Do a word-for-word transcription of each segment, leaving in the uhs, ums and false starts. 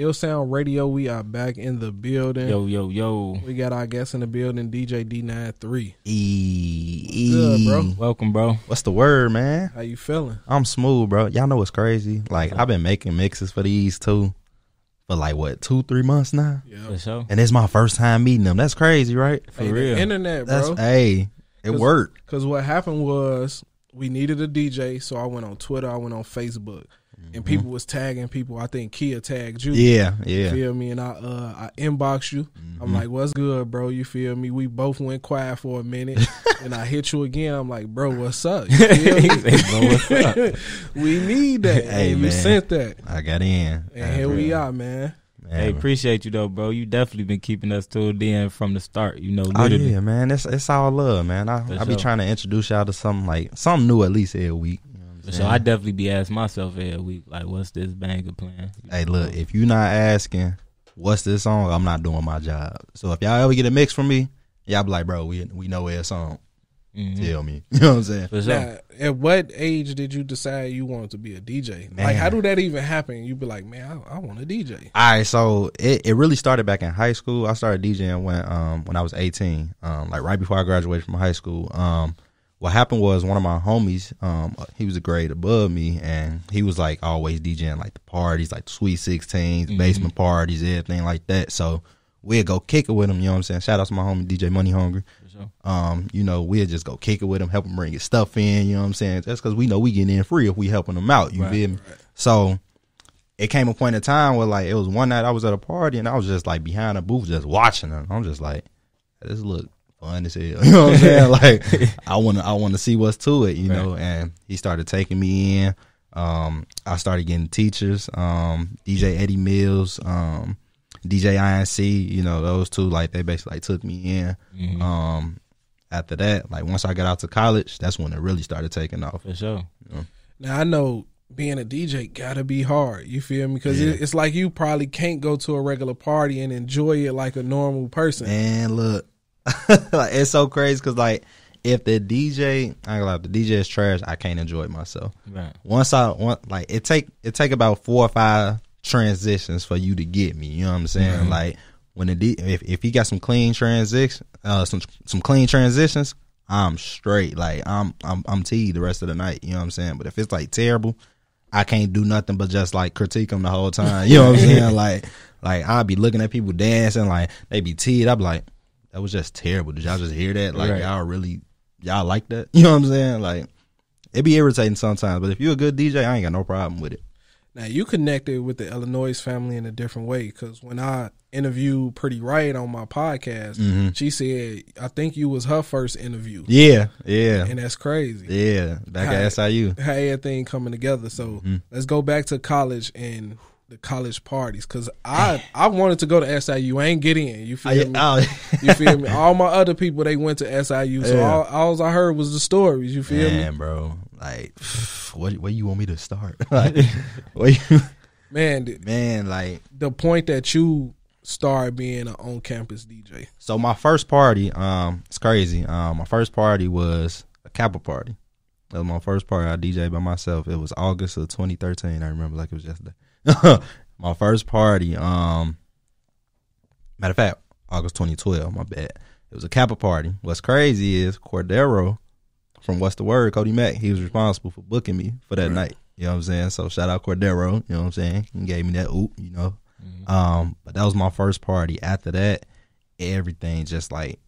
Ill Sound Radio, we are back in the building. Yo, yo, yo. We got our guest in the building, D J D nine three. E, e. Good, bro. Welcome, bro. What's the word, man? How you feeling? I'm smooth, bro. Y'all know what's crazy? Like, I've been making mixes for these two for like, what, two, three months now? Yeah. For sure. And it's my first time meeting them. That's crazy, right? For hey, real. The internet, bro. That's, hey, it Cause, worked. Because what happened was we needed a D J, so I went on Twitter, I went on Facebook. And people mm-hmm. was tagging people. I think Kia tagged you. Yeah, yeah. You feel me? And I uh, I inboxed you. Mm-hmm. I'm like, what's good, bro? You feel me? We both went quiet for a minute. And I hit you again. I'm like, bro, what's up? You feel me? Bro, what's up? We need that. Hey, and you sent that. I got in. And That's here real. we are, man. Hey, yeah, appreciate you though, bro. You definitely been keeping us till then from the start, you know. Literally. Oh yeah, man. It's it's all love, man. I For I be sure. trying to introduce y'all to something like something new at least every week. So I definitely be asking myself every week, like, what's this banger plan? Hey, look, if you not asking what's this song, I'm not doing my job. So if y'all ever get a mix from me, y'all be like, bro, we we know it's song. Mm-hmm. Tell me. You know what I'm saying? For sure. Now, at what age did you decide you wanted to be a D J? Man. Like, how do that even happen? You be like, man, I, I want a D J. All right, so it, it really started back in high school. I started DJing when um when I was eighteen, um like right before I graduated from high school. Um What happened was one of my homies, um, he was a grade above me, and he was, like, always DJing, like, the parties, like, the Sweet sixteens, mm-hmm. basement parties, everything like that. So we'd go kick it with him, you know what I'm saying? Shout out to my homie, D J Money Hunger. Sure. Um, you know, we'd just go kick it with him, help him bring his stuff in, you know what I'm saying? That's because we know we getting in free if we helping him out, you right, feel me? Right. So it came a point in time where, like, it was one night I was at a party, and I was just, like, behind a booth just watching him. I'm just like, this look fun as hell, you know what I'm saying? Like, I want to I want to see what's to it, you right. know. And he started taking me in. Um, I started getting teachers, um, D J Eddie Mills, um, D J I N C, you know, those two, like, they basically like, took me in. Mm-hmm. Um, after that, like, once I got out to college, that's when it really started taking off. For sure. You know? Now, I know being a D J gotta be hard, you feel me? Because yeah. it's like you probably can't go to a regular party and enjoy it like a normal person. Man, look. Like, it's so crazy because, like, if the D J, I ain't gonna lie, if the D J is trash, I can't enjoy it myself. Right. Once I want, like, it take it take about four or five transitions for you to get me. You know what I'm saying? Mm-hmm. Like, when the D, if if he got some clean transition, uh, some some clean transitions, I'm straight. Like, I'm I'm I'm teed the rest of the night. You know what I'm saying? But if it's like terrible, I can't do nothing but just like critique him the whole time. You know what I'm saying? Like, like I'll be looking at people dancing, like they be teed. I'll be like, that was just terrible. Did y'all just hear that? Like, right. y'all really, y'all like that? You know what I'm saying? Like, it be irritating sometimes, but if you're a good D J, I ain't got no problem with it. Now, you connected with the Illanoize family in a different way, because when I interviewed Pretty Riot on my podcast, mm-hmm. she said, I think you was her first interview. Yeah, yeah. And that's crazy. Yeah, back how, at S I U. How everything coming together. So mm-hmm. let's go back to college and the college parties, because I, I wanted to go to S I U. I ain't get in. You feel I, me? I, you feel me? All my other people, they went to S I U, so yeah. all, all I heard was the stories. You feel man, me? Man, bro, like, what, where you want me to start? Like, where you, man, the, man, like, the point that you started being an on-campus D J. So my first party, um, it's crazy. Um, my first party was a Kappa party. That was my first party. I D J'd by myself. It was August of twenty thirteen. I remember like it was yesterday. My first party, um, matter of fact, August twenty twelve, my bad. It was a Kappa party. What's crazy is Cordero from What's the Word, Cody Mack, he was responsible for booking me for that right. night. You know what I'm saying? So shout out Cordero, you know what I'm saying? He gave me that oop, you know. Mm-hmm. Um, but that was my first party. After that, everything just like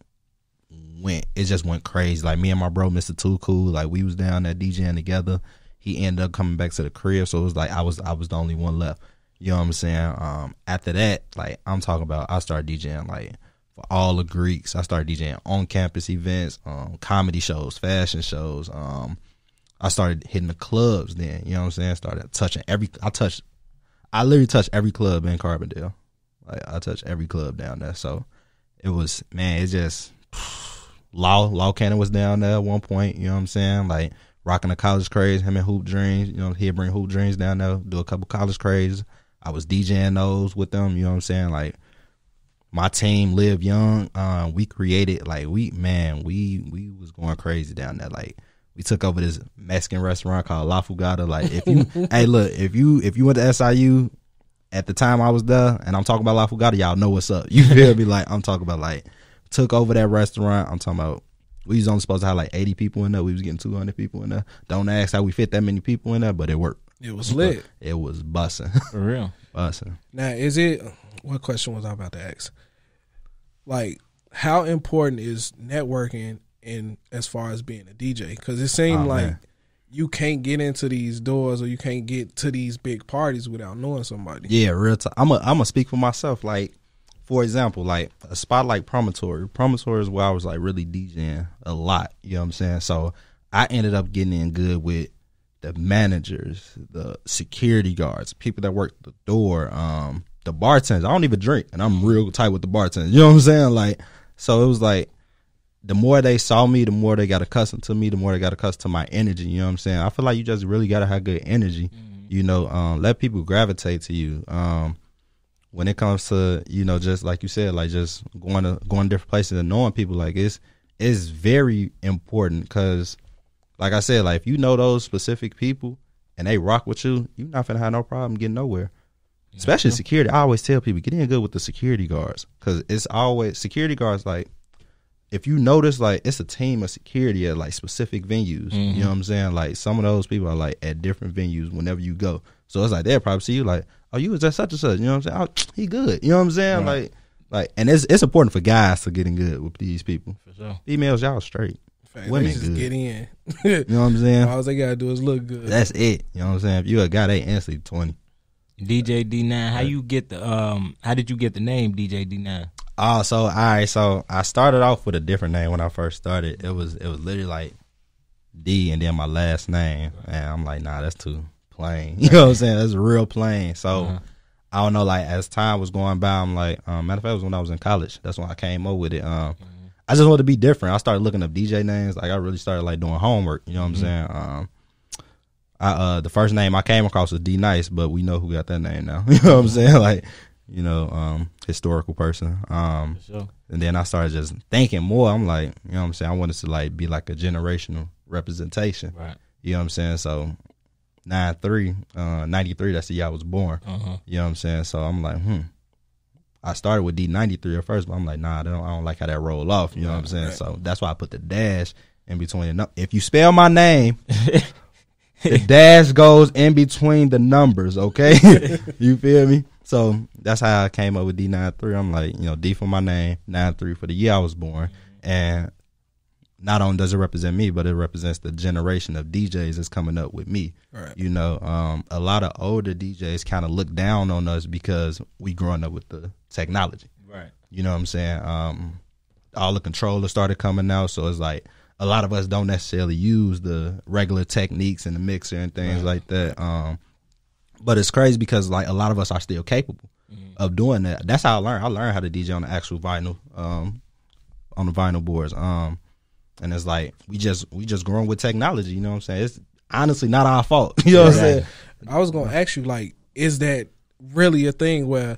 went, it just went crazy. Like me and my bro, Mister Too Cool, like we was down there DJing together. He ended up coming back to the crib, so it was like I was I was the only one left. You know what I'm saying? Um, after that, like I'm talking about, I started DJing like for all the Greeks. I started DJing on campus events, um, comedy shows, fashion shows. Um, I started hitting the clubs then. You know what I'm saying? I started touching every. I touched. I literally touched every club in Carbondale. Like I touched every club down there. So it was man. It just Law Law Cannon was down there at one point. You know what I'm saying? Like. Rocking the college craze, him and Hoop Dreams. You know, he'd bring Hoop Dreams down there, do a couple college crazes. I was DJing those with them, you know what I'm saying? Like, my team, Live Young, uh, we created, like, we, man, we we was going crazy down there. Like, we took over this Mexican restaurant called La Fugata. Like, if you, hey, look, if you if you went to S I U, at the time I was there, and I'm talking about La Fugata, y'all know what's up. You feel me? Like, I'm talking about, like, took over that restaurant. I'm talking about, we was only supposed to have, like, eighty people in there. We was getting two hundred people in there. Don't ask how we fit that many people in there, but it worked. It was lit. It was bussing. For real. Bussing. Now, is it, what question was I about to ask? Like, how important is networking in as far as being a D J? Because it seemed oh, like man. you can't get into these doors or you can't get to these big parties without knowing somebody. Yeah, real talk. I'm going to speak for myself. Like, for example, like a spot like Promontory. Promontory is where I was like really DJing a lot. You know what I'm saying? So I ended up getting in good with the managers, the security guards, people that work the door, um, the bartenders. I don't even drink, and I'm real tight with the bartenders. You know what I'm saying? Like, so it was like, the more they saw me, the more they got accustomed to me, the more they got accustomed to my energy. You know what I'm saying? I feel like you just really got to have good energy. Mm-hmm. You know, um, let people gravitate to you. Um, when it comes to, you know, just like you said, like just going to going different places and knowing people, like it's, it's very important because, like I said, like if you know those specific people and they rock with you, you're not going to have no problem getting nowhere. Yeah, especially yeah. security. I always tell people, get in good with the security guards because it's always, security guards like, if you notice, like, it's a team of security at, like, specific venues. Mm-hmm. You know what I'm saying? Like, some of those people are, like, at different venues whenever you go. So it's like, they'll probably see you like, oh, you was at such and such. You know what I'm saying? Oh, he good. You know what I'm saying? Right. Like, like, and it's it's important for guys to get in good with these people. For sure. Females, y'all straight. Fact, women just good. Get in. You know what I'm saying? All they got to do is look good. That's it. You know what I'm saying? If you a guy, they instantly twenty. D J D nine, how you get the, um, how did you get the name D J D nine? Oh, so all right, so I started off with a different name when I first started. It was it was literally like D and then my last name. And I'm like, nah, that's too plain. You know what I'm saying? That's real plain. So uh-huh. I don't know, like as time was going by, I'm like, um, matter of fact, it was when I was in college. That's when I came up with it. Um uh-huh. I just wanted to be different. I started looking up D J names, like I really started like doing homework, you know what mm-hmm. I'm saying? Um I uh the first name I came across was D Nice, but we know who got that name now. You know what I'm saying? Like You know, um, historical person. Um, sure. And then I started just thinking more. I'm like, you know what I'm saying? I wanted to, like, be like a generational representation. Right. You know what I'm saying? So, nine three, uh, ninety-three, that's the year I was born. Uh-huh. You know what I'm saying? So, I'm like, hmm. I started with D ninety-three at first, but I'm like, nah, I don't, I don't like how that roll off. You know right, what I'm saying? Right. So, that's why I put the dash in between. If you spell my name... The dash goes in between the numbers, okay? You feel me? So that's how I came up with D nine three. I'm like, you know, D for my name, nine three for the year I was born. And not only does it represent me, but it represents the generation of D Js that's coming up with me. Right. You know, um, a lot of older D Js kind of look down on us because we growing up with the technology. Right. You know what I'm saying? Um, all the controllers started coming out, so it's like, a lot of us don't necessarily use the regular techniques in the mixer and things right. like that. Um, but it's crazy because, like, a lot of us are still capable mm-hmm. of doing that. That's how I learned. I learned how to D J on the actual vinyl, um, on the vinyl boards. Um, and it's like we just we just growing with technology. You know what I'm saying? It's honestly not our fault. You know yeah, what I'm right. saying? I was gonna ask you, like, is that really a thing where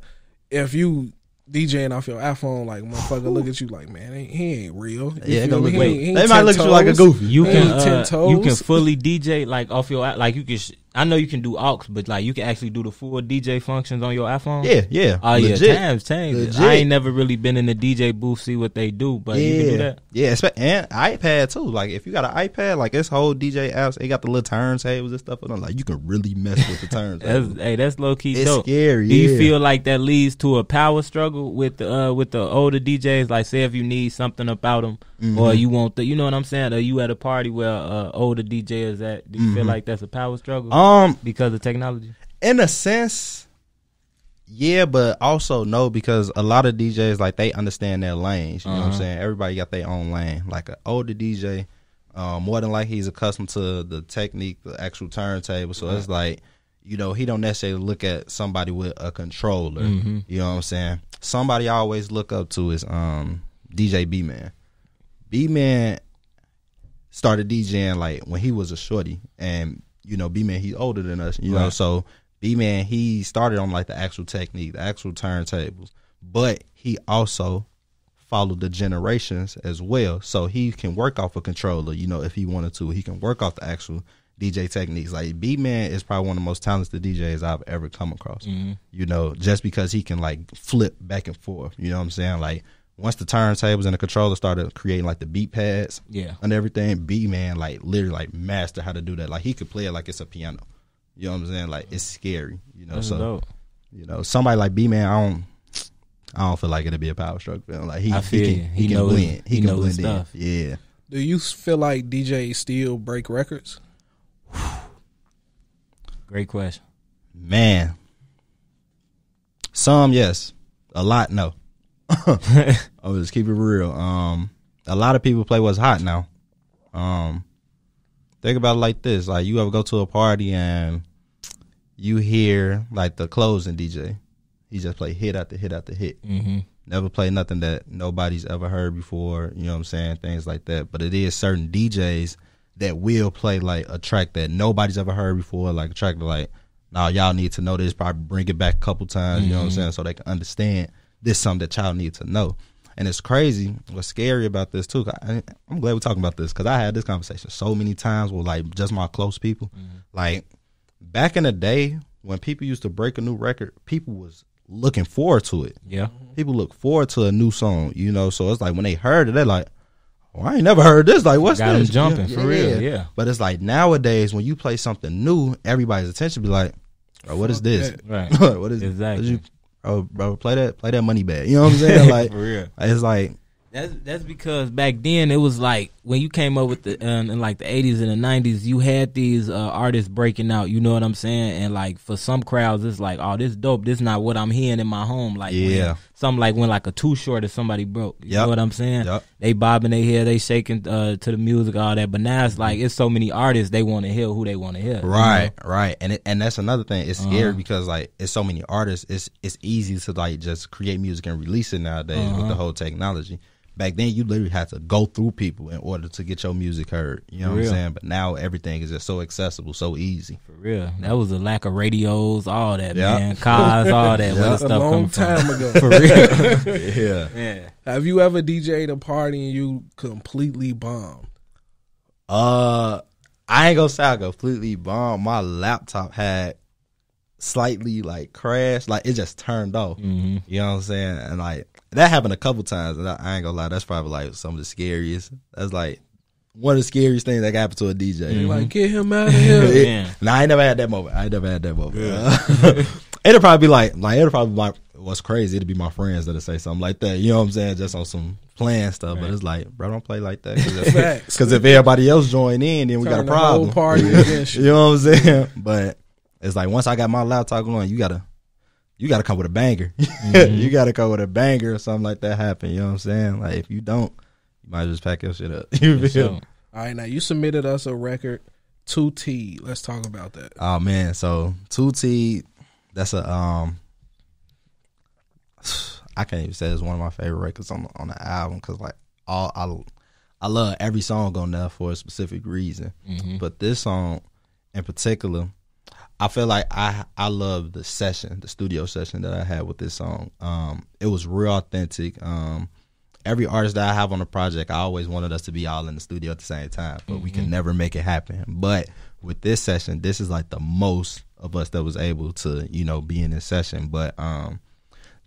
if you DJing off your iPhone, like motherfucker, look at you like, man, ain't, he ain't real. You yeah, gonna look he, wait, he they might look at you like a goofy. You can, uh, you can fully D J like off your like you can. Sh- I know you can do aux, but like you can actually do the full D J functions on your iPhone. Yeah, yeah. Oh uh, yeah, times changed. I ain't never really been in the D J booth see what they do, but yeah. you can do that. Yeah, and iPad too. Like if you got an iPad, like this whole D J apps, they got the little turntables and stuff. And like you can really mess with the turntables. Hey, that's low key. It's dope. Scary. Do you yeah. feel like that leads to a power struggle with the uh, with the older D Js? Like say if you need something about them, mm-hmm. or you want the, you know what I'm saying? Or you at a party where uh, older D J is at? Do you mm-hmm. feel like that's a power struggle? Um, Um, because of technology? In a sense, yeah, but also no, because a lot of D Js, like, they understand their lanes. You uh-huh. know what I'm saying? Everybody got their own lane. Like, an older D J, um, more than likely, he's accustomed to the technique, the actual turntable. So right. it's like, you know, he don't necessarily look at somebody with a controller. Mm-hmm. You know what I'm saying? Somebody I always look up to is um, D J B-Man. B-Man started DJing, like, when he was a shorty, and you know, B-Man, he's older than us, you right. know, so B-Man, he started on, like, the actual technique, the actual turntables, but he also followed the generations as well, so he can work off a controller, you know, if he wanted to. He can work off the actual D J techniques. Like, B-Man is probably one of the most talented D Js I've ever come across. Mm-hmm. You know, just because he can, like, flip back and forth. You know what I'm saying? Like, once the turntables and the controller started creating, like, the beat pads yeah. and everything, B-Man, like, literally, like, mastered how to do that. Like, he could play it like it's a piano. You know what I'm saying? Like, it's scary. You know, that's so, dope. You know, somebody like B-Man, I don't... I don't feel like it'd be a power stroke film. Like he, I feel he can, he he can knows, blend. He, he can blend stuff. In. Yeah. Do you feel like D Js still break records? Great question, man. Some yes, a lot no. I'll just keep it real. Um, a lot of people play what's hot now. Um, think about it like this: like you ever go to a party and you hear like the closing D J. He just play hit after hit after hit. Mm-hmm. Never play nothing that nobody's ever heard before. You know what I'm saying? Things like that. But it is certain D Js that will play like a track that nobody's ever heard before, like a track that like, nah, y'all need to know this. Probably bring it back a couple times. Mm-hmm. You know what I'm saying? So they can understand this is something that y'all need to know. And it's crazy. What's scary about this too? I, I'm glad we're talking about this because I had this conversation so many times with like just my close people. Mm-hmm. Like back in the day when people used to break a new record, people was looking forward to it. Yeah. People look forward to a new song, you know, so it's like when they heard it, they're like, oh, I ain't never heard this. Like, what's got this? Got them jumping, yeah, for yeah, real, yeah. yeah. But it's like nowadays, when you play something new, everybody's attention be like, oh, what is this? Right. What is exactly. this? Oh, bro, play that, play that money bag. You know what I'm saying? Like, for real. It's like. That's, that's because back then it was like when you came up with the um, in like the eighties and the nineties, you had these uh, artists breaking out. You know what I'm saying? And like for some crowds, it's like, oh, this dope. This not what I'm hearing in my home. Like yeah, when, something like when like a Too Short or somebody broke. You yep. know what I'm saying? Yep. They bobbing their head, they shaking uh, to the music, all that. But now it's like it's so many artists they want to hear who they want to hear. Right, you know? Right. And it, and that's another thing. It's scary uh-huh. because like it's so many artists. It's it's easy to like just create music and release it nowadays uh-huh. with the whole technology. Back then, you literally had to go through people in order to get your music heard. You know for what real. I'm saying? But now everything is just so accessible, so easy. For real. That was a lack of radios, all that, yep. man. Cars, all that. Yep. Stuff a long time from. ago. For real. yeah. yeah. Have you ever D J'd a party and you completely bombed? Uh, I ain't gonna say I completely bombed. My laptop had slightly, like, crashed. Like, it just turned off. Mm-hmm. You know what I'm saying? And, like, that happened a couple times, and I ain't gonna lie, that's probably like some of the scariest. That's like one of the scariest things that happened to a D J. Mm-hmm. You're like, get him out of here. yeah. Nah, I ain't never had that moment. I ain't never had that moment. Yeah. it'll probably be like, like, it'll probably be like, what's crazy, it'll be my friends that'll say something like that. You know what I'm saying? Just on some playing stuff. Right. But it's like, bro, don't play like that. Because if everybody else join in, then we Turn got a problem. The whole party against you. You know what I'm saying? But it's like, once I got my laptop going, you gotta. You got to come with a banger. Mm-hmm. You got to come with a banger or something like that happen. You know what I'm saying? Like, if you don't, you might just pack your shit up. You feel sure. All right, now, you submitted us a record, two T. Let's talk about that. Oh, man. So, two T, that's a, um, I can't even say it's one of my favorite records on, on the album because, like, all I, I love every song on there for a specific reason. Mm-hmm. But this song in particular, I feel like I I love the session, the studio session that I had with this song. Um, it was real authentic. Um, every artist that I have on the project, I always wanted us to be all in the studio at the same time, but mm-hmm. we can never make it happen. But with this session, this is like the most of us that was able to, you know, be in this session. But um,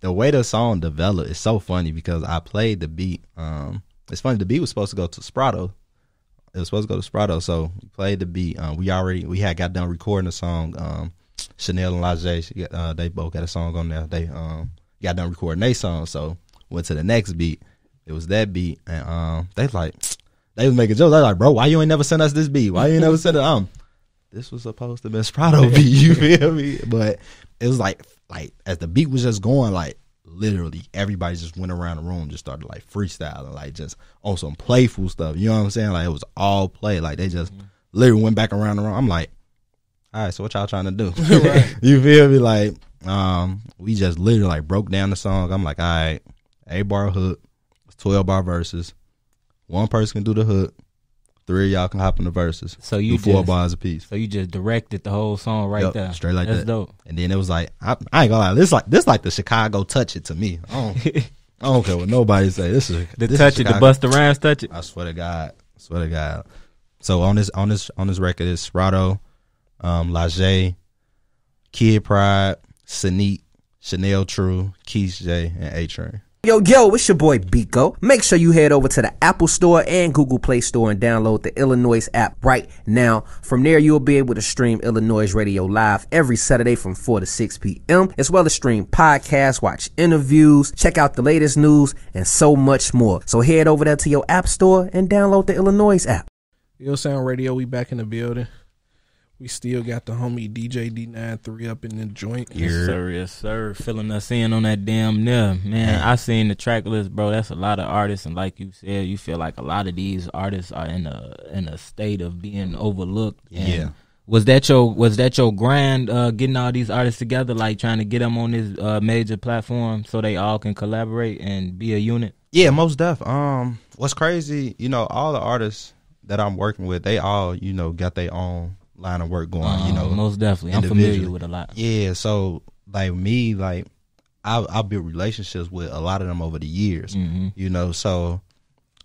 the way the song developed is so funny because I played the beat. Um, it's funny, the beat was supposed to go to Sprato. It was supposed to go to Sprotto, so we played the beat. Um, we already we had got done recording the song. Um, Chanel and Laje, uh, they both got a song on there. They um, got done recording their song, so went to the next beat. It was that beat, and um, they like they was making jokes. They like, bro, why you ain't never sent us this beat? Why you ain't never sent it? Um, this was supposed to be Sprotto beat. You feel me? But it was like like as the beat was just going, like literally everybody just went around the room, just started like freestyling, like just on some playful stuff. You know what I'm saying? Like it was all play. Like they just mm-hmm. literally went back around the room. I'm like, all right, so what y'all trying to do? Right. You feel me? Like um, we just literally like broke down the song. I'm like, all right, eight bar hook, twelve bar verses. One person can do the hook. Three of y'all can hop in the verses. So you do four just, bars a piece. So you just directed the whole song right yep, there. Straight like That's that. That's dope. And then it was like, I, I ain't gonna lie, this like this like the Chicago touch it to me. I don't, I don't care what nobody say. This is the this touch is it, Chicago. The Busta Rhymes touch it. I swear to God, I swear to God, So on this on this on this record is Sprotto, um, Laje, Kid Pride, Sinique, Chanel True, Keith J, and A-Train. Yo, yo, it's your boy Biko. Make sure you head over to the Apple Store and Google Play Store and download the Illanoize app right now. From there, you'll be able to stream Illanoize Radio live every Saturday from four to six p m, as well as stream podcasts, watch interviews, check out the latest news, and so much more. So head over there to your App Store and download the Illanoize app. Yo, Sound Radio, we back in the building. We still got the homie D J D nine three up in the joint. Yes, sir. Yes, sir. Filling us in on that damn near. Man, I seen the track list, bro. That's a lot of artists. And like you said, you feel like a lot of these artists are in a in a state of being overlooked. And yeah. Was that your was that your grind, uh, getting all these artists together, like trying to get them on this uh, major platform so they all can collaborate and be a unit? Yeah, most def. Um, what's crazy, you know, all the artists that I'm working with, they all, you know, got their own line of work going, um, you know. Most definitely. I'm familiar with a lot. Yeah, so like me, like I I built relationships with a lot of them over the years. Mm-hmm. You know, so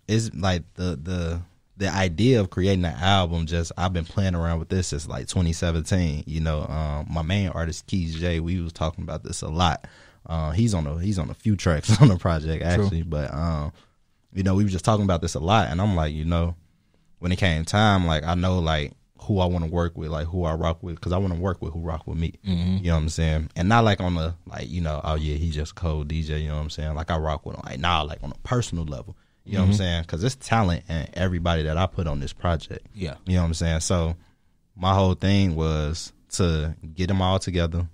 it's like the the the idea of creating an album, just I've been playing around with this since like twenty seventeen. You know, um my main artist Keith J, we was talking about this a lot. Uh he's on a he's on a few tracks on the project actually. True. But um you know, we were just talking about this a lot, and I'm like, you know, when it came time, like I know like who I want to work with, like who I rock with, because I want to work with who rock with me. Mm-hmm. You know what I'm saying? And not like on the, like, you know, oh yeah, he's just cold D J, you know what I'm saying? Like I rock with him, like nah, like on a personal level, you mm-hmm. know what I'm saying? Because it's talent and everybody that I put on this project. Yeah. You know what I'm saying? So my whole thing was to get them all together.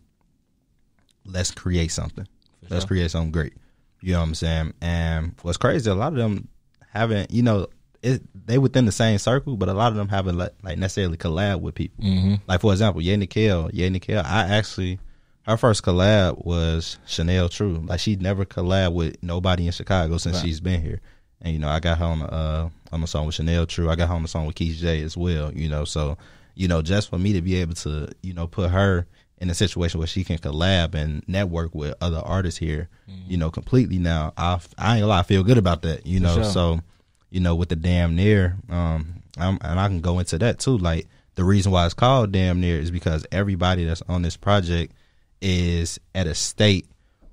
Let's create something. For Let's sure. create something great. You know what I'm saying? And what's crazy, a lot of them haven't, you know, It, they within the same circle, but a lot of them haven't like, like necessarily collab with people. Mm-hmm. Like for example, Ye Nickel, Ye Nickel. I actually, her first collab was Chanel True. Like she never collabed with nobody in Chicago since right. she's been here. And you know, I got her on a, uh, on a song with Chanel True. I got her on a song with Keith J as well. You know, so you know, just for me to be able to you know put her in a situation where she can collab and network with other artists here, mm-hmm. you know, completely now. I I ain't gonna lie, I feel good about that. You for know, sure. so. You know, with the Damn Near, um, I'm, and I can go into that too. Like the reason why it's called Damn Near is because everybody that's on this project is at a state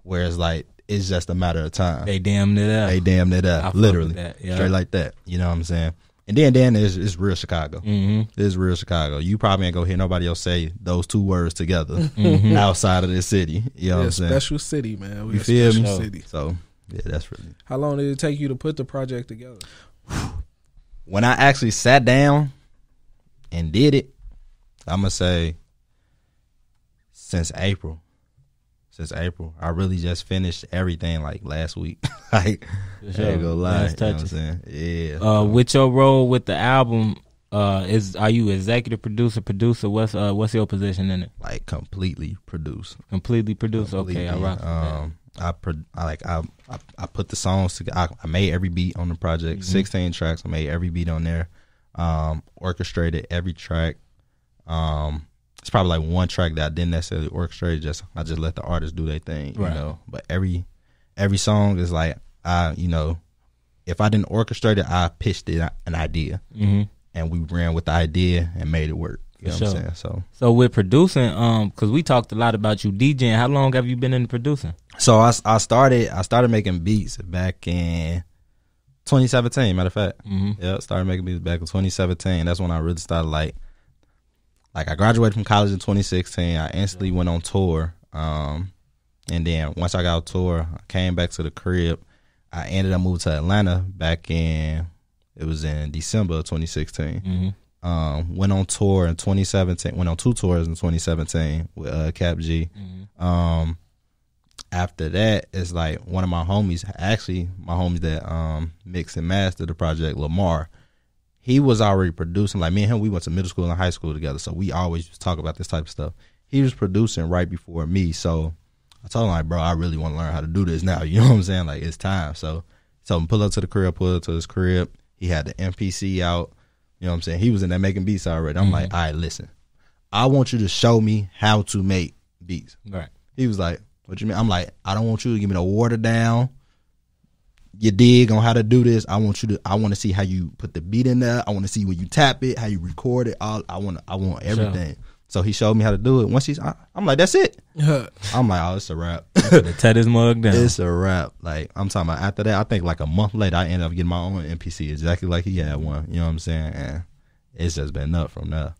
where it's like it's just a matter of time. They damn near that. They damn near that. Literally, that, yeah. Straight like that. You know what I'm saying? And then damn near is, is real Chicago. Mm-hmm. It's real Chicago. You probably ain't gonna hear nobody else say those two words together mm-hmm. outside of this city. You know yeah, what I'm saying? Special city, man. We you feel me? City. So yeah, that's really. How long did it take you to put the project together? When I actually sat down and did it, I'm gonna say since April. Since April, I really just finished everything like last week. Like, sure. I ain't gonna lie. Nice you know what I'm saying? Yeah. Uh, with your role with the album, uh, is are you executive producer, producer? What's uh, what's your position in it? Like completely produced. Completely produced. Completely, okay, I rock with um, that. I, I like I, I I put the songs together. I, I made every beat on the project. Mm-hmm. Sixteen tracks. I made every beat on there. Um, orchestrated every track. Um, it's probably like one track that I didn't necessarily orchestrate. Just I just let the artists do their thing, right. you know. But every every song is like I you know, if I didn't orchestrate it, I pitched it an idea, mm-hmm. and we ran with the idea and made it work. You know sure. what I'm saying? So, so with producing, um, because we talked a lot about you DJing. How long have you been in producing? So I, I started I started making beats back in twenty seventeen. Matter of fact, mm-hmm. yeah, started making beats back in twenty seventeen. That's when I really started like, like I graduated from college in twenty sixteen. I instantly yeah. went on tour, um, and then once I got on tour, I came back to the crib. I ended up moving to Atlanta back in it was in December of twenty sixteen. Mm-hmm. Um, went on tour in twenty seventeen. Went on two tours in twenty seventeen with uh, Cap G. Mm-hmm. Um, after that, it's like one of my homies, actually my homies that um, mixed and mastered the project, Lamar. He was already producing. Like me and him, we went to middle school and high school together, so we always just talk about this type of stuff. He was producing right before me, so I told him like, bro, I really want to learn how to do this now. You know what I'm saying? Like it's time. So, so pull up to the crib, pull up to his crib. He had the M P C out. You know what I'm saying? He was in there making beats already. I'm mm-hmm. like, all right, listen, I want you to show me how to make beats. Right. He was like, what you mean? I'm like, I don't want you to give me no water down. you dig on how to do this. I want you to. I want to see how you put the beat in there. I want to see when you tap it, how you record it. All I want. I want everything. Sure. So he showed me how to do it. Once he's, I, I'm like, that's it. I'm like, oh, it's a wrap. The tat is mug down. It's a wrap. Like I'm talking about. After that, I think like a month later, I ended up getting my own N P C exactly like he had one. You know what I'm saying? And it's just been up from there.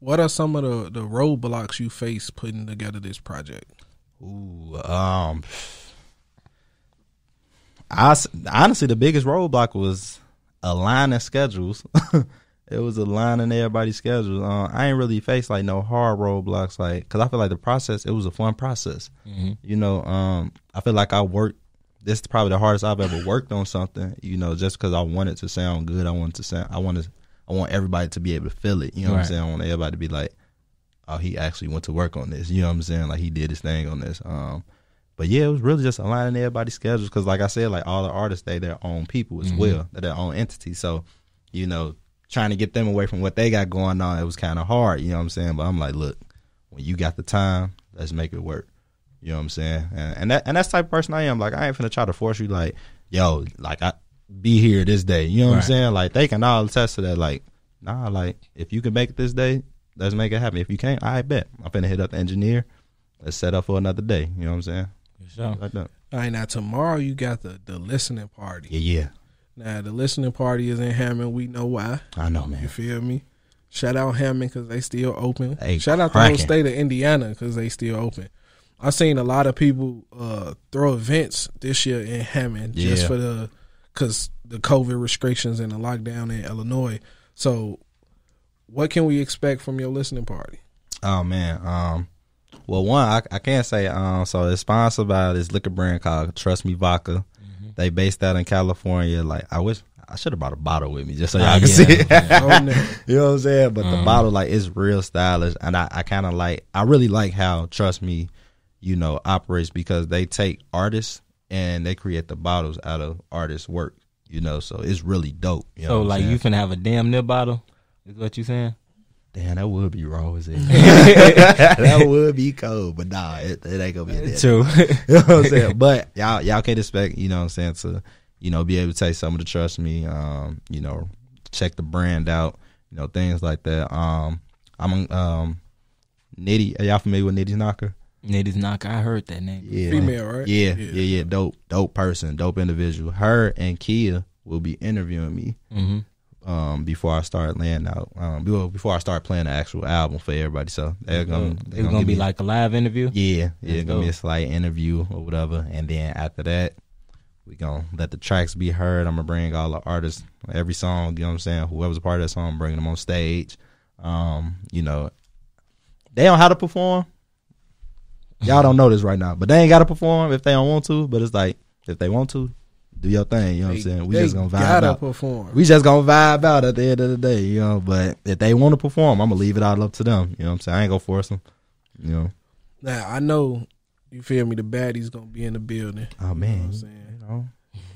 What are some of the the roadblocks you face putting together this project? Ooh, um. I, honestly, the biggest roadblock was aligning schedules. It was aligning everybody's schedules. Uh, I ain't really faced like no hard roadblocks, like because I feel like the process. It was a fun process, mm-hmm. you know. Um, I feel like I worked. This is probably the hardest I've ever worked on something, you know, just because I wanted to sound good. I wanted to sound. I want to. I want everybody to be able to feel it. You know right. what I'm saying? I want everybody to be like, oh, he actually went to work on this. You know what I'm saying? Like he did his thing on this. Um. But yeah, it was really just aligning everybody's schedules because, like I said, like all the artists, they their own people as mm-hmm. well, they're their own entity. So, you know, trying to get them away from what they got going on, it was kind of hard. You know what I'm saying? But I'm like, look, when you got the time, let's make it work. You know what I'm saying? And, and that and that's the type of person I am. Like I ain't finna try to force you. Like, yo, like I be here this day. You know what right. I'm saying? Like they can all attest to that. Like, nah, like if you can make it this day, let's make it happen. If you can't, I bet I'm finna hit up the engineer. Let's set up for another day. You know what I'm saying? So, like that. All right, now tomorrow you got the, the listening party. Yeah, yeah. Now the listening party is in Hammond. We know why. I know, man. You feel me? Shout out Hammond because they still open. Hey, shout out cracking. The whole state of Indiana because they still open. I seen a lot of people uh, throw events this year in Hammond yeah. just for the because the COVID restrictions and the lockdown in Illinois. So, what can we expect from your listening party? Oh man. Um Well, one, I, I can't say, um, so it's sponsored by this liquor brand called Trust Me Vodka. Mm-hmm. They based out in California. Like, I wish, I should have brought a bottle with me just so y'all uh, can yeah, see it. Yeah. Oh, no. You know what I'm saying? But um, the bottle, like, it's real stylish. And I, I kind of like, I really like how Trust Me, you know, operates because they take artists and they create the bottles out of artists' work, you know, so it's really dope. You know so, like, you can have a damn near bottle is what you saying? Damn, that would be raw, is it? That would be cold, but nah, it, it ain't gonna be that. True. You know what I'm saying? But y'all, y'all can't expect, you know what I'm saying, to, you know, be able to take someone to trust me, um, you know, check the brand out, you know, things like that. Um, I'm, um, Nitty, are y'all familiar with Nitty's Knocker? Nitty's Knocker, I heard that name. Yeah. Female, right? Yeah, yeah, yeah, yeah, dope, dope person, dope individual. Her and Kia will be interviewing me. Mm-hmm. Um, before I start laying out, um, before I start playing the actual album for everybody, so they're gonna it's gonna, gonna be like a live interview. Yeah, yeah, it's gonna be a slight interview or whatever, and then after that, we gonna let the tracks be heard. I'm gonna bring all the artists, every song. You know what I'm saying? Whoever's a part of that song, I'm bringing them on stage. Um, you know, they don't how to perform. Y'all don't know this right now, but they ain't gotta perform if they don't want to. But it's like if they want to. Do your thing, you know what I'm saying? We just gonna vibe out. Perform. We just gonna vibe out at the end of the day, you know. But if they want to perform, I'm gonna leave it all up to them. You know what I'm saying? I ain't gonna force them. You know. Now I know you feel me. The baddies gonna be in the building. Oh man, you know what I'm saying.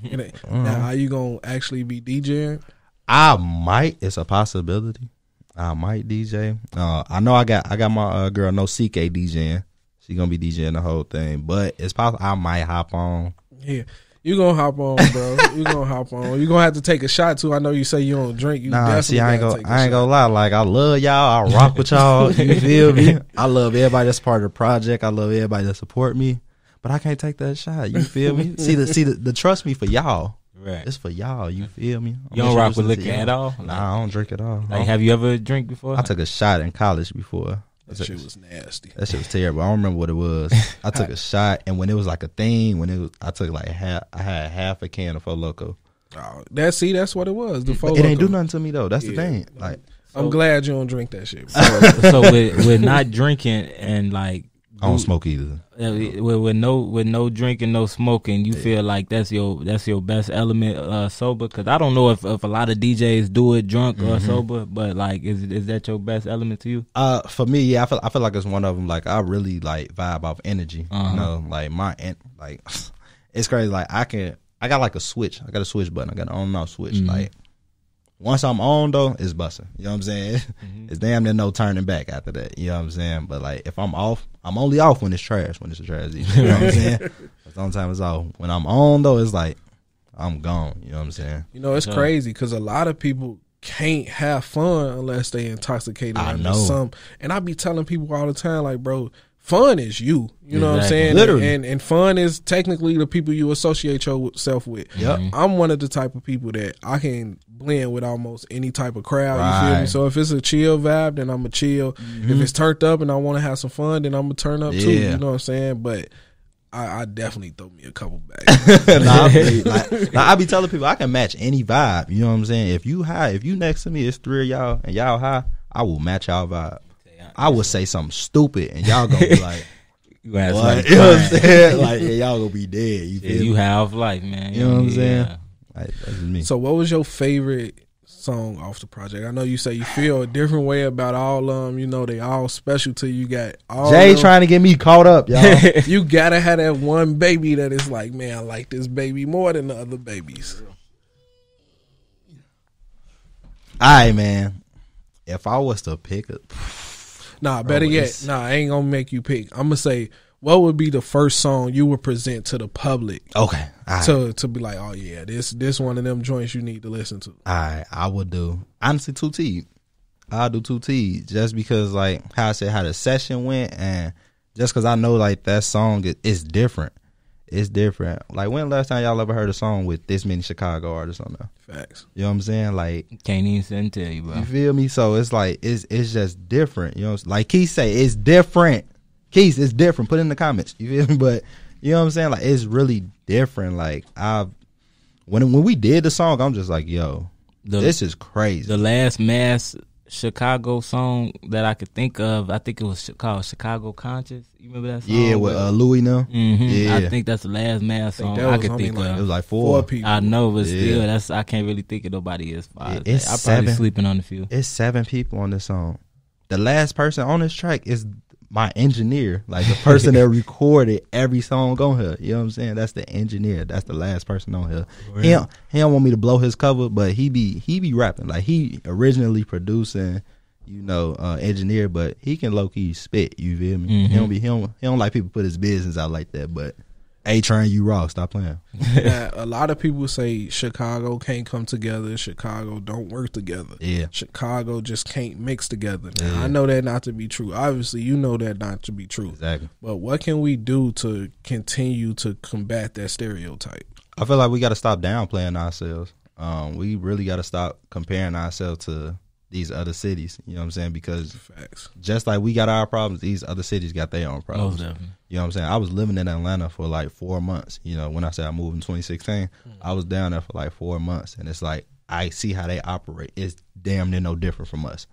You know. Now, are you gonna actually be DJing? I might. It's a possibility. I might D J. Uh, I know I got I got my uh, girl No C K DJing. She gonna be DJing the whole thing, but it's possible I might hop on. Yeah. You gonna hop on, bro. You gonna hop on. You gonna have to take a shot too. I know you say you don't drink. You nah, definitely see, I ain't gonna. I ain't gonna lie. Like I love y'all. I rock with y'all. You feel me? I love everybody that's part of the project. I love everybody that support me. But I can't take that shot. You feel me? See the see the, the trust me for y'all. Right. It's for y'all. You feel me? I'm you don't sure rock with liquor at all. Nah, I don't drink at all. Like, have you ever drank before? I took a shot in college before. That shit was nasty. That shit was terrible. I don't remember what it was. I took a shot, and when it was like a thing, when it was, I took like half. I had half a can of Four Loko. Oh, that see, that's what it was. The Four Loko. It ain't do nothing to me though. That's yeah. the thing. Like, so, I'm glad you don't drink that shit. So, so with, with not drinking and like, I don't smoke either. With, with no, with no drinking, no smoking, you yeah. feel like that's your that's your best element uh, sober. Because I don't know if, if a lot of D Js do it drunk mm-hmm. or sober, but like, is is that your best element to you? Uh, for me, yeah, I feel I feel like it's one of them. Like I really like vibe off energy. Uh-huh. You know, like my en- like it's crazy. Like I can, I got like a switch. I got a switch button. I got an on and off switch. Mm-hmm. Like once I'm on though, it's busting. You know what I'm saying? Mm-hmm. It's damn near no turning back after that. You know what I'm saying? But like if I'm off. I'm only off when it's trash, when it's a trash. You know what I'm saying? Sometimes it's off. When I'm on, though, it's like, I'm gone. You know what I'm saying? You know, it's no. crazy because a lot of people can't have fun unless they intoxicated. I know. Some, and I be telling people all the time, like, bro, fun is you. You know exactly. what I'm saying? Literally. And, and, and fun is technically the people you associate yourself with. Yep. I'm one of the type of people that I can blend with almost any type of crowd. Right. You feel me? So if it's a chill vibe, then I'm going to chill. Mm-hmm. If it's turned up and I want to have some fun, then I'm going to turn up yeah. too. You know what I'm saying? But I, I definitely throw me a couple bags. nah, I be, like, nah, I be telling people I can match any vibe. You know what I'm saying? If you high, if you next to me, it's three of y'all and y'all high, I will match y'all vibe. I would say something stupid and y'all gonna be like, you know what I'm saying? Like, yeah, y'all gonna be dead. You, yeah, you have life, man. You, you know, know what I'm saying? Yeah. Like, that's me. So, what was your favorite song off the project? I know you say you feel a different way about all of them. You know, they all special to you. Got all Jay them. Trying to get me caught up, y'all. You gotta have that one baby that is like, man, I like this baby more than the other babies. All right, man. If I was to pick a. Nah, better yet, nah, I ain't gonna make you pick. I'm gonna say, what would be the first song you would present to the public? Okay, all right. to to be like, oh yeah, this this one of them joints you need to listen to. All right, I would do honestly two T. I'll do two T just because like how I said how the session went, and just because I know like that song is it's different. It's different. Like, when last time y'all ever heard a song with this many Chicago artists on there? Facts. You know what I'm saying? Like, can't even send tell you, bro. You feel me? So it's like it's it's just different. You know, like Keith say, it's different. Keith, it's different. Put it in the comments. You feel me? But you know what I'm saying? Like, it's really different. Like, I when when we did the song, I'm just like, yo, the, this is crazy. The last mass Chicago song that I could think of, I think it was called Chicago Conscious. You remember that song? Yeah, with uh, Louis now. Mm-hmm. Yeah. I think that's the last mass song I, I could think like, of. It was like four, four people. I know, but yeah. still, that's I can't really think of nobody as far. Yeah, as it's I probably seven, sleeping on the few. It's seven people on this song. The last person on this track is my engineer, like the person that recorded every song on here. You know what I'm saying? That's the engineer. That's the last person on here. Really? He, don't, he don't want me to blow his cover, but he be he be rapping. Like, he originally producing, you know, uh, engineer, but he can low key spit. You feel me? Mm-hmm. He don't be he don't, he don't like people put his business out like that. But A-Train, you raw. Stop playing. Yeah, a lot of people say Chicago can't come together. Chicago don't work together. Yeah. Chicago just can't mix together. Yeah. I know that not to be true. Obviously, you know that not to be true. Exactly. But what can we do to continue to combat that stereotype? I feel like we got to stop downplaying ourselves. Um, we really got to stop comparing ourselves to these other cities, you know what I'm saying? Because facts. Just like we got our problems, these other cities got their own problems. Oh, you know what I'm saying? I was living in Atlanta for like four months. You know, when I said I moved in twenty sixteen, mm-hmm. I was down there for like four months. And it's like, I see how they operate. It's damn near no different from us.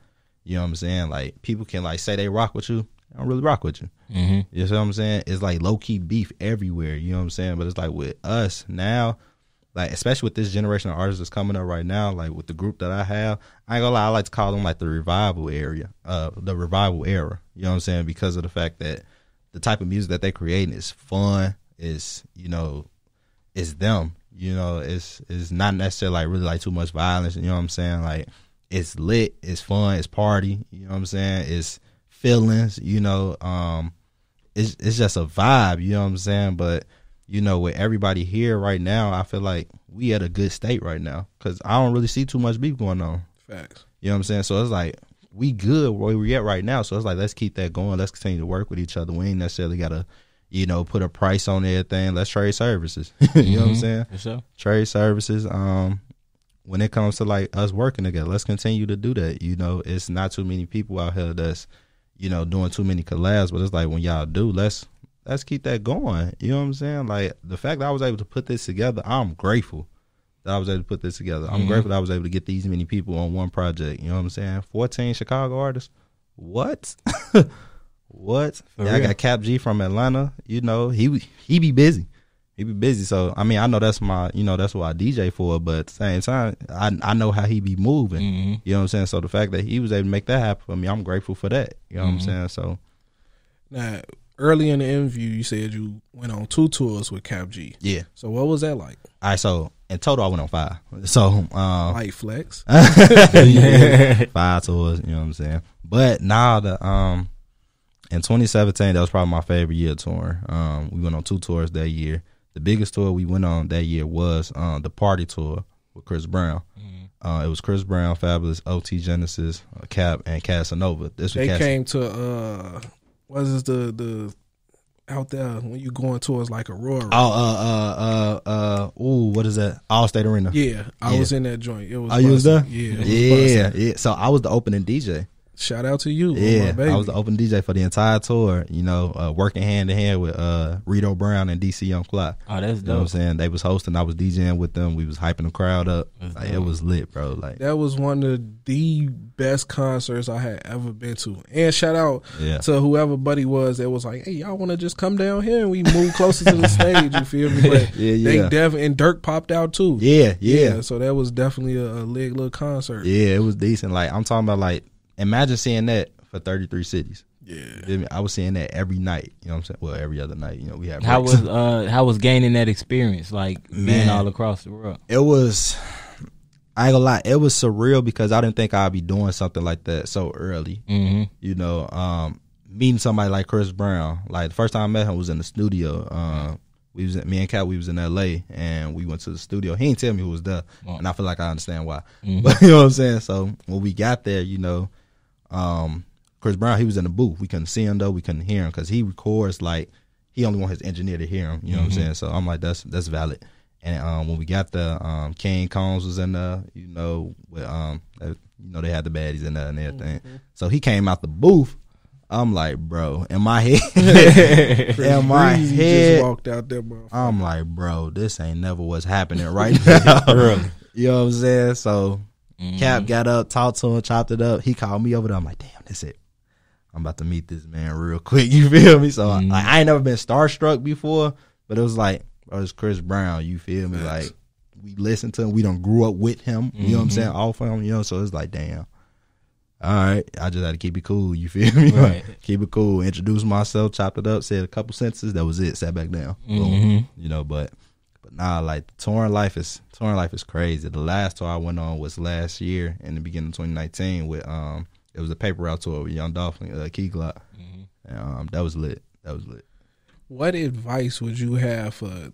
You know what I'm saying? Like, people can like say they rock with you. I don't really rock with you. Mm-hmm. You know what I'm saying? It's like low-key beef everywhere. You know what I'm saying? But it's like with us now, like, especially with this generation of artists that's coming up right now, like with the group that I have, I ain't gonna lie, I like to call them like the revival area, uh, the revival era. You know what I'm saying? Because of the fact that the type of music that they're creating is fun, is, you know, it's them. You know, it's it's not necessarily like really like too much violence. You know what I'm saying? Like, it's lit, it's fun, it's party. You know what I'm saying? It's feelings. You know, um, it's it's just a vibe. You know what I'm saying? But you know, with everybody here right now, I feel like we at a good state right now because I don't really see too much beef going on. Facts. You know what I'm saying? So it's like we good where we at right now. So it's like, let's keep that going. Let's continue to work with each other. We ain't necessarily got to, you know, put a price on everything. Let's trade services. You mm-hmm. know what I'm saying? Yes, sir. Trade services. Um, when it comes to like us working together, let's continue to do that. You know, it's not too many people out here that's, you know, doing too many collabs. But it's like when y'all do, let's. Let's keep that going. You know what I'm saying? Like, the fact that I was able to put this together, I'm grateful that I was able to put this together. I'm mm-hmm. grateful that I was able to get these many people on one project. You know what I'm saying? fourteen Chicago artists. What? What? Yeah, I got Cap G from Atlanta. You know, he he be busy. He be busy. So, I mean, I know that's my, you know, that's what I D J for. But at the same time, I, I know how he be moving. Mm-hmm. You know what I'm saying? So, the fact that he was able to make that happen for me, I'm grateful for that. You know mm-hmm. what I'm saying? So. Now, early in the interview, you said you went on two tours with Cap G. Yeah. So what was that like? All right, so in total, I went on five. So um, light flex. Yeah, five tours, you know what I'm saying? But now, the um, in twenty seventeen, that was probably my favorite year touring. Um, we went on two tours that year. the biggest tour we went on that year was um, the party tour with Chris Brown. Mm-hmm. Uh, it was Chris Brown, Fabulous, O T Genesis, uh, Cap, and Casanova. This they Cas- came to uh, what is the the out there when you going towards like Aurora? Oh, uh, uh, uh, uh, ooh, what is that? Allstate Arena. Yeah, I yeah. was in that joint. It was. Oh, you was there? Yeah, was yeah, yeah. So I was the opening D J. Shout out to you. Yeah, my baby. I was the open D J for the entire tour, you know, uh, working hand in hand with uh, Rito Brown and D C Young Fly. Oh, that's dope. You know what I'm saying? They was hosting. I was DJing with them. We was hyping the crowd up. Like, it was lit, bro. Like that was one of the best concerts I had ever been to. And shout out yeah. to whoever buddy was that was like, hey, y'all want to just come down here and we move closer to the stage, you feel me? But yeah, yeah. They def- and Dirk popped out too. Yeah, yeah. yeah so that was definitely a, a lit little concert. Yeah, it was decent. Like, I'm talking about like, imagine seeing that for thirty-three cities. Yeah, I was seeing that every night. You know what I'm saying? Well, every other night. You know, we had. How was uh, how was gaining that experience? Like Man, being all across the world. It was. I ain't gonna lie. It was surreal because I didn't think I'd be doing something like that so early. Mm-hmm. You know, um, meeting somebody like Chris Brown. Like the first time I met him was in the studio. Um, we was in, me and Cat. We was in L A and we went to the studio. He didn't tell me who was there, oh. and I feel like I understand why. Mm-hmm. But you know what I'm saying? So when we got there, you know. Um, Chris Brown, he was in the booth. We couldn't see him though. We couldn't hear him because he records like he only want his engineer to hear him. You know mm-hmm. what I'm saying? So I'm like, that's that's valid. And um, when we got the um, King Combs was in there, you know, with, um, you know they had the baddies in there and everything. Mm-hmm. So he came out the booth. I'm like, bro, in my head, in my Breeze head, just walked out there, bro. I'm like, bro, this ain't never what's happening right now. Really. You know what I'm saying? So. Mm-hmm. Cap got up, talked to him, chopped it up. He called me over there. I'm like, damn, that's it. I'm about to meet this man real quick. You feel me? So mm-hmm. I, I ain't never been starstruck before, but it was like, oh, it's Chris Brown. You feel me? Yes. Like we listened to him. We done grew up with him. Mm-hmm. You know what I'm saying? All for him. You know, so it's like, damn. All right, I just had to keep it cool. You feel me? Right. Like, keep it cool. Introduced myself, chopped it up, said a couple sentences. That was it. Sat back down. Mm-hmm. Boom. You know, but. Nah, like touring life is touring life is crazy. The last tour I went on was last year in the beginning of twenty nineteen with um, it was a paper route tour with Young Dolphin, uh, Key Glock. Mm-hmm. Um, that was lit. That was lit. What advice would you have for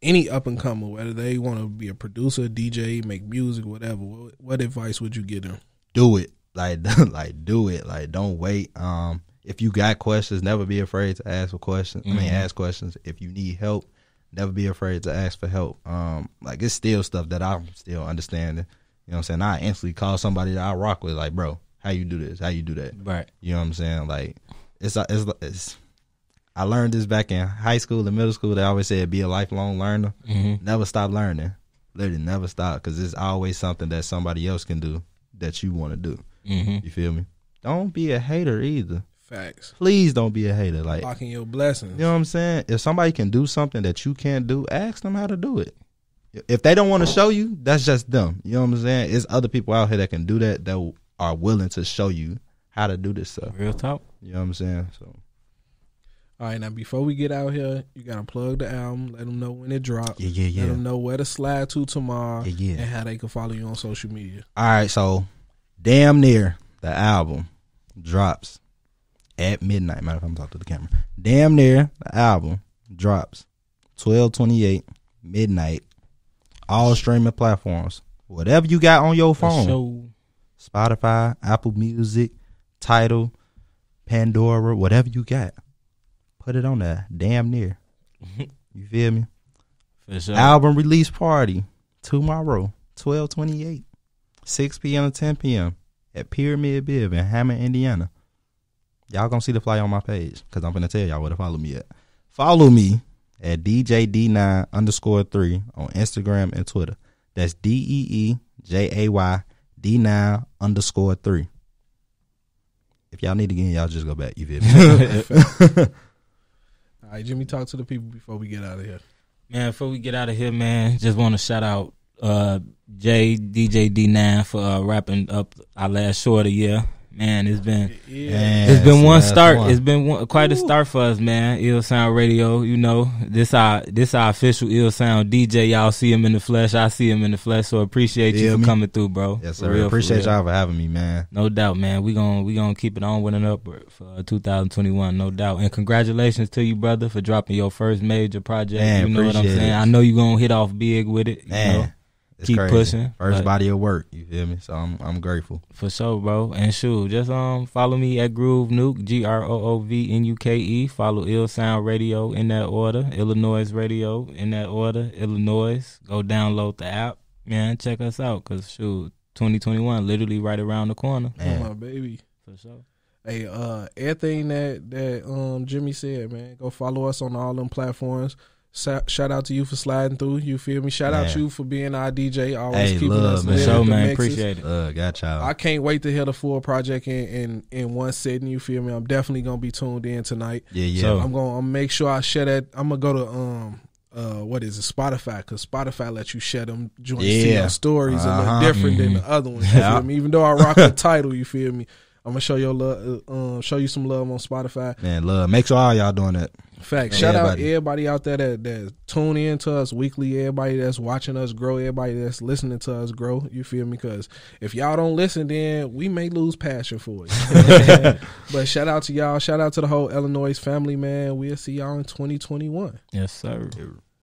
any up and comer, whether they want to be a producer, D J, make music, whatever? What, what advice would you give them? Do it, like, like do it, like don't wait. Um, if you got questions, never be afraid to ask for questions. Mm-hmm. I mean, ask questions. If you need help. Never be afraid to ask for help. Um, like, it's still stuff that I'm still understanding. You know what I'm saying? I instantly call somebody that I rock with, like, bro, how you do this? How you do that? Right. You know what I'm saying? Like, it's, it's, it's I learned this back in high school and middle school. They always said be a lifelong learner. Mm-hmm. Never stop learning. Literally never stop because it's always something that somebody else can do that you want to do. Mm-hmm. You feel me? Don't be a hater either. Facts. Please don't be a hater. Like blocking your blessings. You know what I'm saying? If somebody can do something that you can't do, ask them how to do it. If they don't want to show you, that's just them. You know what I'm saying? It's other people out here that can do that, that are willing to show you how to do this stuff. Real talk. You know what I'm saying? So. All right, now before we get out here, you got to plug the album. Let them know when it drops. Yeah, yeah, yeah. Let them know where to slide to tomorrow. Yeah, yeah. And how they can follow you on social media. All right, so Damn Near, the album drops. At midnight, matter of fact, I'm talking to the camera. Damn Near, the album drops twelve twenty-eight midnight. All streaming platforms. Whatever you got on your phone. Spotify, Apple Music, Tidal, Pandora, whatever you got. Put it on there. Damn Near. You feel me? For sure. Album release party tomorrow, twelve twenty-eight, six p.m. to ten p.m. at Pyramid Bib in Hammond, Indiana. Y'all gonna see the flyer on my page because I'm gonna tell y'all where to follow me at. Follow me at D J D nine underscore three on Instagram and Twitter. That's D E E J A Y D nine underscore three. If y'all need again, y'all just go back. You feel me? All right, Jimmy, talk to the people before we get out of here. Man, before we get out of here, man, just want to shout out uh, J D J D nine for uh, wrapping up our last short of the year. Man, it's been yeah, it's been one start. One. It's been one, quite a start for us, man. Ill Sound Radio, you know, this our this our official Ill Sound D J. Y'all see him in the flesh. I see him in the flesh. So appreciate you, you for coming through, bro. Yes, sir. Real, appreciate for y'all for having me, man. No doubt, man. We gonna we gonna keep it on with an upward for two thousand twenty-one, no doubt. And congratulations to you, brother, for dropping your first major project. Man, you know what I'm saying? It. I know you gonna hit off big with it. Man. You know? It's keep crazy. Pushing. First but, body of work, you feel me? So I'm I'm grateful. For sure, bro. And sure, just um follow me at Groove Nuke, G R O O V N U K E. Follow Ill Sound Radio in that order, Illanoize Radio in that order, Illanoize. Go download the app, man. Check us out, cause shoot, twenty twenty-one literally right around the corner. Man. Oh my baby, for sure. Hey, uh, everything that that um Jimmy said, man. Go follow us on all them platforms. Shout out to you for sliding through. You feel me? Shout man. out to you for being our D J. Always hey, keeping love, us man. There so, man, appreciate it. Love, got y'all. I can't wait to hear the full project in, in in one sitting. You feel me? I'm definitely gonna be tuned in tonight. Yeah, yeah. So I'm gonna I'm make sure I share that. I'm gonna go to um uh what is it? Spotify, because Spotify lets you share them joints. Yeah, see your stories uh-huh. are like different mm-hmm. than the other ones. You yeah. feel me? Even though I rock the title, you feel me? I'm gonna show your love, uh, show you some love on Spotify. Man, love. Make sure all y'all doing that. Fact. Shout everybody. out everybody out there that, that tune in to us weekly, everybody that's watching us grow, everybody that's listening to us grow, you feel me? Because if y'all don't listen, then we may lose passion for it. But shout out to y'all. Shout out to the whole Illanoize family, man. We'll see y'all in twenty twenty-one. Yes, sir.